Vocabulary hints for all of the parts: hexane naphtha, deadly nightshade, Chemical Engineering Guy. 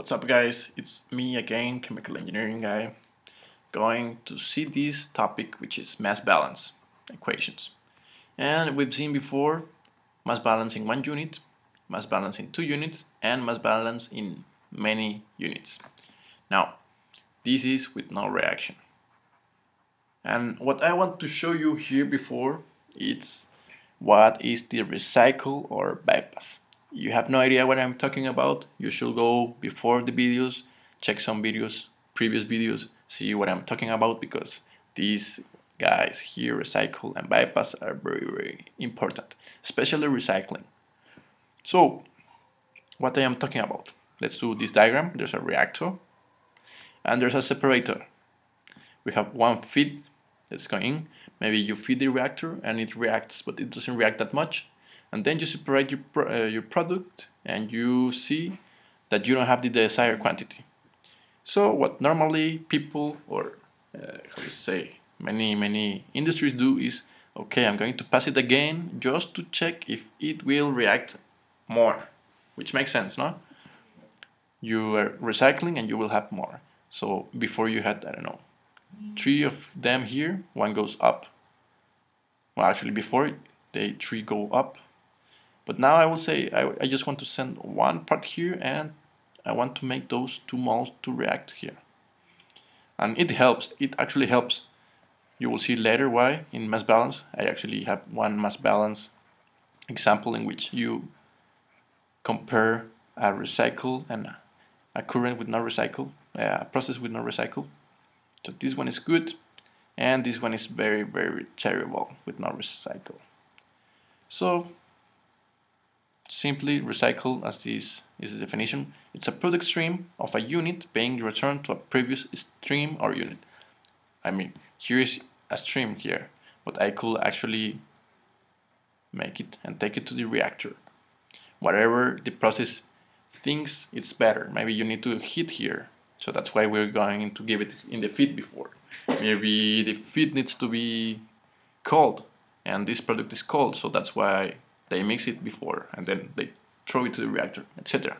What's up guys, it's me again, Chemical Engineering Guy, going to see this topic which is mass balance equations. And we've seen before mass balance in 1 unit, mass balance in 2 units, and mass balance in many units. Now, this is with no reaction. And what I want to show you here before is what is the recycle or bypass. You have no idea what I'm talking about, you should go before the videos, check some videos, previous videos, see what I'm talking about, because these guys here, recycle and bypass, are very, very important, especially recycling. So, what I am talking about, let's do this diagram. There's a reactor and there's a separator. We have one feed that's going in. Maybe you feed the reactor and it reacts, but it doesn't react that much. And then you separate your product and you see that you don't have the desired quantity. So what normally people or many industries do is, okay, I'm going to pass it again just to check if it will react more, which makes sense, no? You are recycling and you will have more. So before you had, I don't know, 3 of them here, 1 goes up. Well, actually before, they 3 go up. But now I will say I just want to send 1 part here and I want to make those 2 moles to react here. And it helps, it actually helps. You will see later why in mass balance. I actually have 1 mass balance example in which you compare a recycle and a current with no recycle, a process with no recycle. So this one is good and this one is very, very terrible with no recycle. So simply recycle, as this is the definition, it's a product stream of a unit being returned to a previous stream or unit. I mean, here is a stream here, but I could actually make it and take it to the reactor. Whatever the process thinks it's better. Maybe you need to heat here, so that's why we're going to give it in the feed before. Maybe the feed needs to be cold, and this product is cold, so that's why they mix it before and then they throw it to the reactor, etc.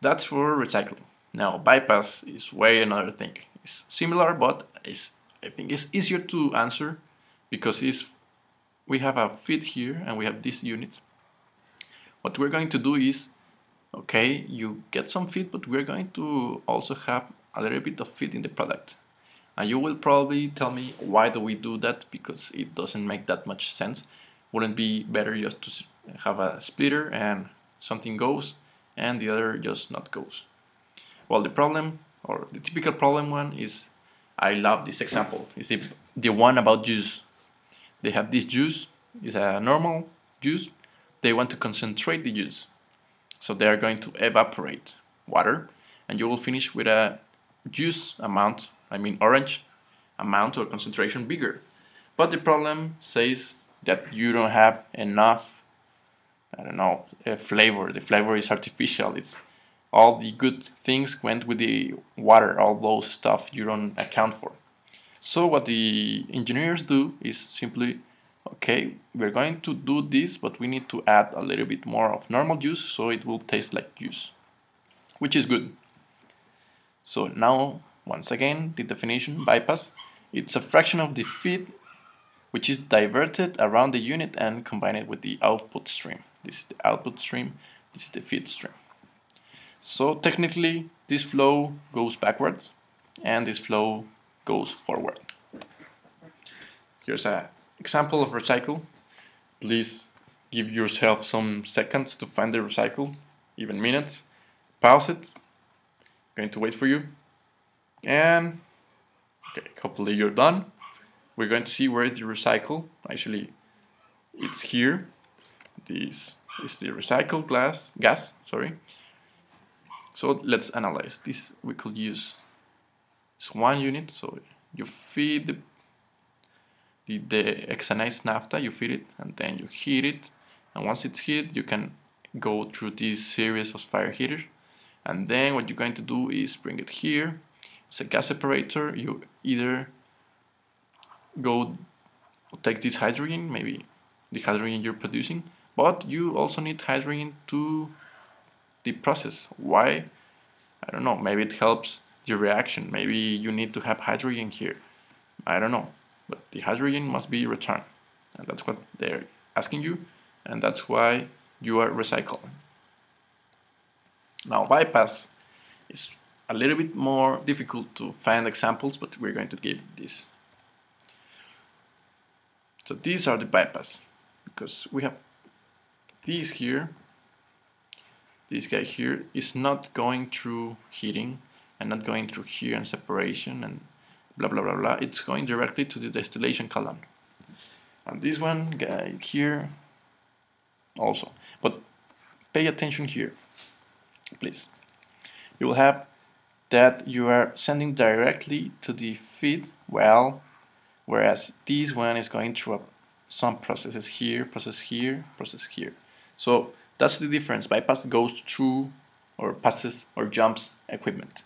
That's for recycling. Now bypass is way another thing. It's similar, but I think it's easier to answer because if we have a feed here and we have this unit, what we're going to do is, okay, you get some feed, but we're going to also have a little bit of feed in the product. And you will probably tell me, why do we do that? Because it doesn't make that much sense. Wouldn't be better just to have a splitter and something goes and the other just not goes? Well, the problem, or the typical problem one is, I love this example, is the one about juice. They have this juice, it's a normal juice, they want to concentrate the juice. So they are going to evaporate water and you will finish with a juice amount, I mean orange amount or concentration bigger. But the problem says that you don't have enough, I don't know, flavor. The flavor is artificial. It's all the good things went with the water, all those stuff you don't account for. So what the engineers do is simply, okay, we're going to do this, but we need to add a little bit more of normal juice so it will taste like juice, which is good. So now, once again, the definition, bypass, it's a fraction of the feed which is diverted around the unit and combined with the output stream. This is the output stream, this is the feed stream. So technically, this flow goes backwards and this flow goes forward. Here's an example of recycle. Please give yourself some seconds to find the recycle, even minutes. Pause it. I'm going to wait for you. And okay, hopefully you're done. We're going to see where is the recycle. Actually, it's here. This is the recycled gas. Sorry. So let's analyze this. We could use this 1 unit. So you feed the hexane naphtha. You feed it, and then you heat it. And once it's heated, you can go through this series of fire heaters. And then what you're going to do is bring it here. It's a gas separator. You either go take this hydrogen, maybe the hydrogen you're producing, but you also need hydrogen to the process. Why? I don't know, maybe it helps your reaction, maybe you need to have hydrogen here, I don't know, but the hydrogen must be returned, and that's what they're asking you, and that's why you are recycling. Now bypass is a little bit more difficult to find examples, but we're going to give this. So these are the bypass, because we have these here, this guy here is not going through heating and not going through here and separation and blah blah blah blah, it's going directly to the distillation column. And this one guy here also, but pay attention here please. You will have that you are sending directly to the feed well, whereas this one is going through some processes here, process here, process here. So that's the difference. Bypass goes through or passes or jumps equipment.